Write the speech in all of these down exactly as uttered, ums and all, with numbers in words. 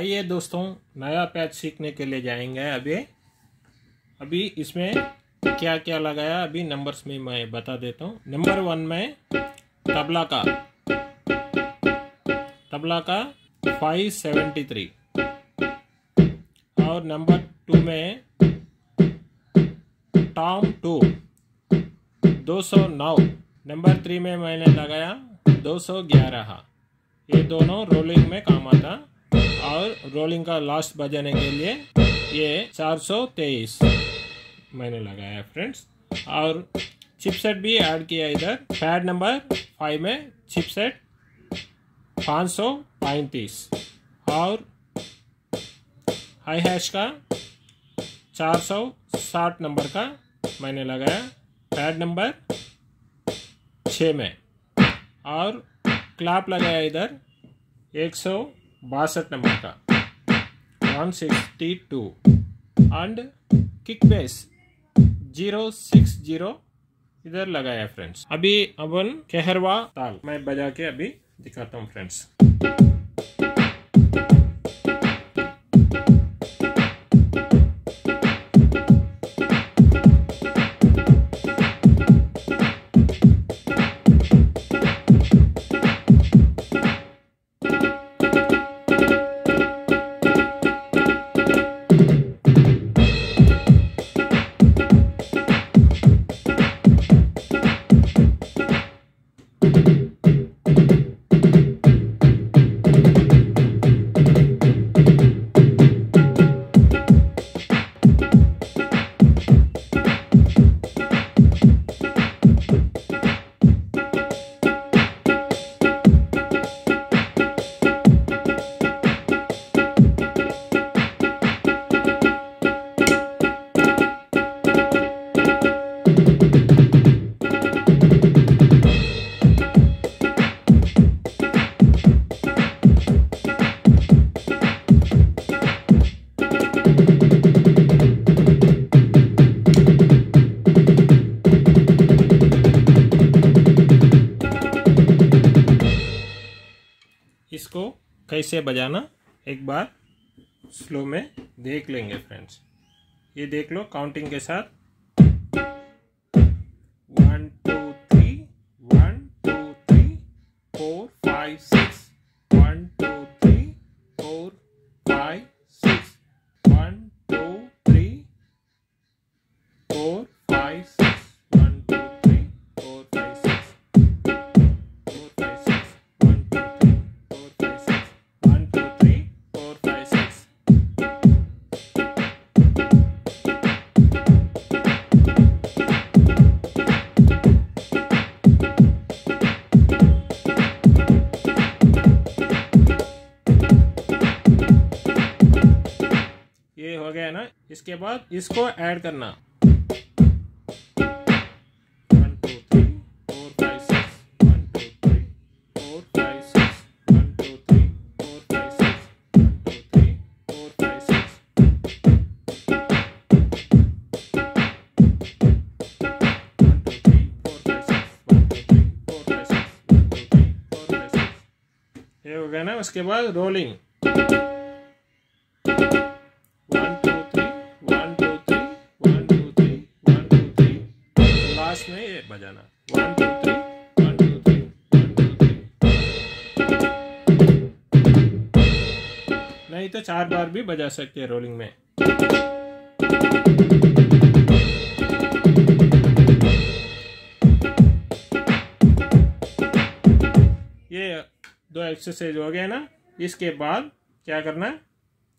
आइए दोस्तों, नया पैच सीखने के लिए जाएंगे। अभी अभी इसमें क्या क्या लगाया अभी नंबर्स में मैं बता देता हूँ। नंबर वन में तबला का तबला का फाइव सेवेंटी थ्री, और नंबर टू में टॉम टू दो सौ नौ। नंबर थ्री में मैंने लगाया दो सौ ग्यारह। ये दोनों रोलिंग में काम आता, और रोलिंग का लास्ट बजाने के लिए ये चार सौ तेईस मैंने लगाया फ्रेंड्स। और चिपसेट भी ऐड किया इधर। पैड नंबर फाइव में चिपसेट पाँच सौ पैंतीस, और हाई हैश का चार सौ साठ नंबर का मैंने लगाया पैड नंबर छः में। और क्लैप लगाया इधर एक सौ बासठ नंबर का one sixty two, and kick bass zero six zero इधर लगाया फ्रेंड्स। अभी अपन कहरवा ताल मैं बजा के अभी दिखाता हूँ फ्रेंड्स। इसको कैसे बजाना एक बार स्लो में देख लेंगे फ्रेंड्स। ये देख लो काउंटिंग के साथ one two three one two three four five six one two three four five six one two three four five six one two three four five six हो गया ना। इसके बाद इसको ऐड करना ये हो गया ना। उसके बाद रोलिंग में बजाना one two three one two three one two three, नहीं तो चार बार भी बजा सकते हैं रोलिंग में। ये दो एक्सरसाइज हो गया ना। इसके बाद क्या करना,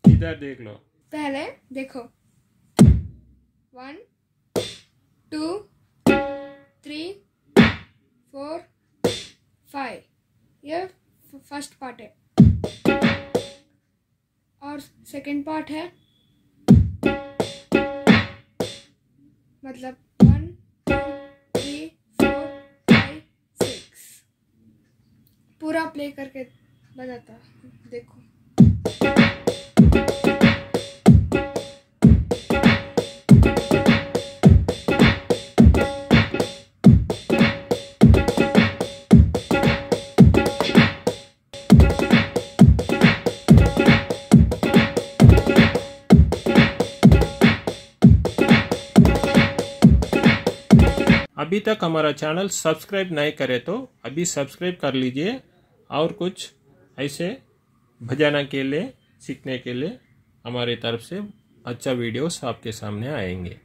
इधर देख लो। पहले देखो one two three four five, ये फर्स्ट पार्ट है, और सेकंड पार्ट है मतलब one two three four five six. पूरा प्ले करके बजाता देखो। अभी तक हमारा चैनल सब्सक्राइब नहीं करे तो अभी सब्सक्राइब कर लीजिए और कुछ ऐसे भजाना के लिए सीखने के लिए हमारी तरफ से अच्छा वीडियोस आपके सामने आएंगे।